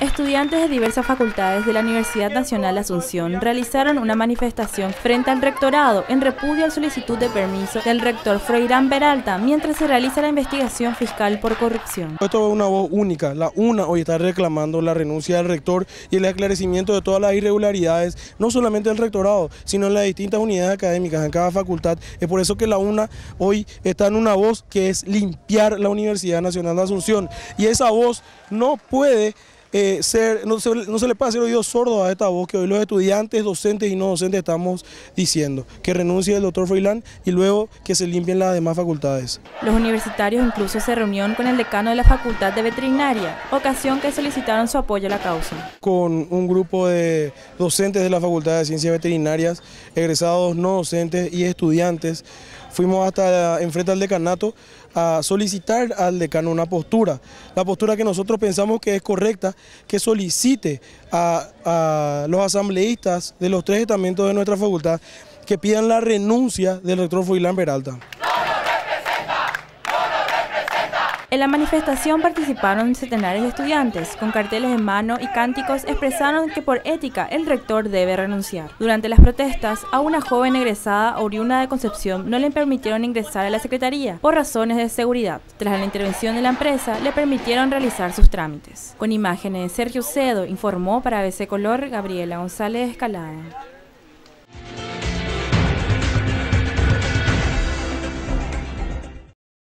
Estudiantes de diversas facultades de la Universidad Nacional de Asunción realizaron una manifestación frente al rectorado en repudio a la solicitud de permiso del rector Froilán Peralta mientras se realiza la investigación fiscal por corrupción. Esto es una voz única, la UNA hoy está reclamando la renuncia del rector y el esclarecimiento de todas las irregularidades, no solamente del rectorado, sino en las distintas unidades académicas, en cada facultad. Es por eso que la UNA hoy está en una voz que es limpiar la Universidad Nacional de Asunción, y esa voz no puede no se le puede hacer oídos sordos a esta voz que hoy los estudiantes, docentes y no docentes estamos diciendo, que renuncie el doctor Froilán y luego que se limpien las demás facultades. Los universitarios incluso se reunieron con el decano de la Facultad de Veterinaria, ocasión que solicitaron su apoyo a la causa. Con un grupo de docentes de la Facultad de Ciencias Veterinarias, egresados no docentes y estudiantes, fuimos hasta enfrente al decanato a solicitar al decano una postura, la postura que nosotros pensamos que es correcta, que solicite a los asambleístas de los tres estamentos de nuestra facultad que pidan la renuncia del rector Froilán Peralta. En la manifestación participaron centenares de estudiantes, con carteles en mano y cánticos expresaron que por ética el rector debe renunciar. Durante las protestas, a una joven egresada oriunda de Concepción no le permitieron ingresar a la secretaría por razones de seguridad. Tras la intervención de la empresa, le permitieron realizar sus trámites. Con imágenes de Sergio Ucedo, informó para ABC Color Gabriela González Escalada.